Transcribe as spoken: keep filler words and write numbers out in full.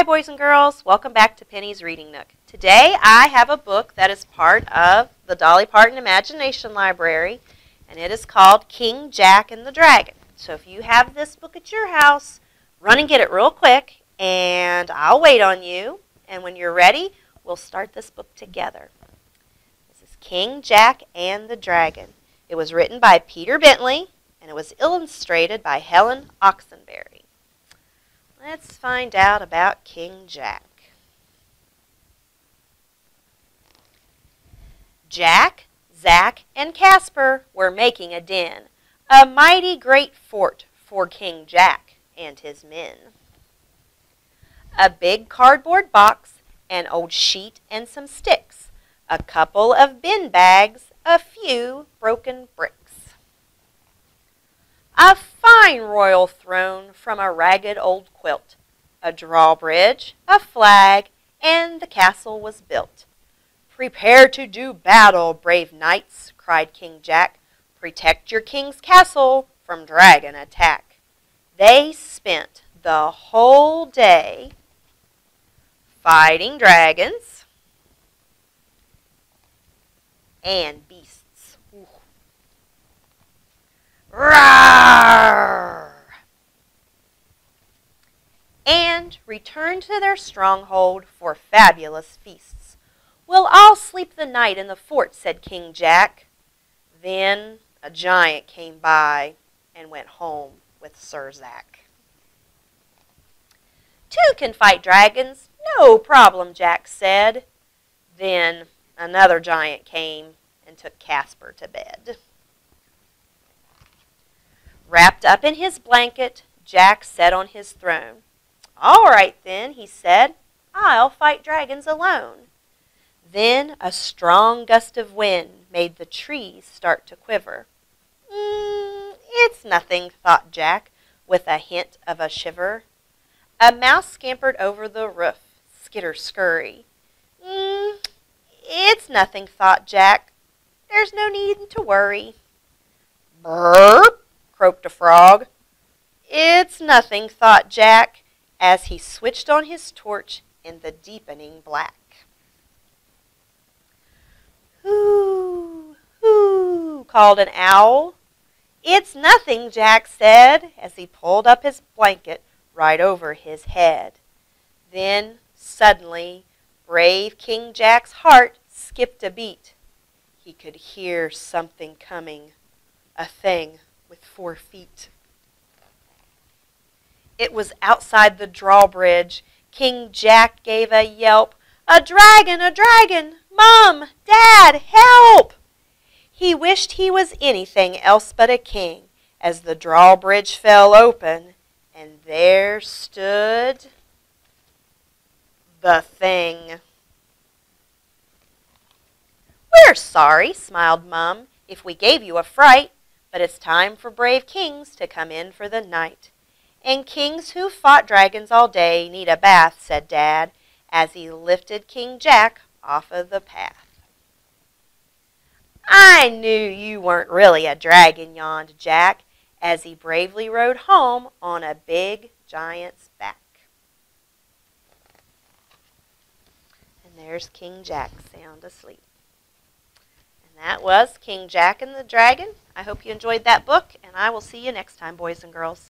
Hi boys and girls, welcome back to Penny's Reading Nook. Today I have a book that is part of the Dolly Parton Imagination Library, and it is called King Jack and the Dragon. So if you have this book at your house, run and get it real quick and I'll wait on you, and when you're ready we'll start this book together. This is King Jack and the Dragon. It was written by Peter Bentley and it was illustrated by Helen Oxenbury. Let's find out about King Jack. Jack, Zack, and Casper were making a den, a mighty great fort for King Jack and his men. A big cardboard box, an old sheet and some sticks, a couple of bin bags, a few broken bricks. A fine royal throne from a ragged old quilt, a drawbridge, a flag, and the castle was built. "Prepare to do battle, brave knights," cried King Jack. "Protect your king's castle from dragon attack." They spent the whole day fighting dragons and beasts. Roar! And returned to their stronghold for fabulous feasts. "We'll all sleep the night in the fort," said King Jack. Then a giant came by and went home with Sir Zack. "Two can fight dragons, no problem," Jack said. Then another giant came and took Casper to bed. Wrapped up in his blanket, Jack sat on his throne. "All right then," he said, "I'll fight dragons alone." Then a strong gust of wind made the trees start to quiver. Mm, it's nothing," thought Jack, with a hint of a shiver. A mouse scampered over the roof, skitter-scurry. Mm, it's nothing," thought Jack. "There's no need to worry." "Burp," croaked a frog. "It's nothing," thought Jack, as he switched on his torch in the deepening black. "Hoo, hoo," called an owl. "It's nothing," Jack said, as he pulled up his blanket right over his head. Then, suddenly, brave King Jack's heart skipped a beat. He could hear something coming, a thing with four feet. It was outside the drawbridge. King Jack gave a yelp. "A dragon, a dragon! Mom, Dad, help!" He wished he was anything else but a king, as the drawbridge fell open, and there stood the thing. "We're sorry," smiled Mom, "if we gave you a fright. But it's time for brave kings to come in for the night. And kings who fought dragons all day need a bath," said Dad, as he lifted King Jack off of the path. "I knew you weren't really a dragon," yawned Jack, as he bravely rode home on a big giant's back. And there's King Jack sound asleep. That was King Jack and the Dragon. I hope you enjoyed that book, and I will see you next time, boys and girls.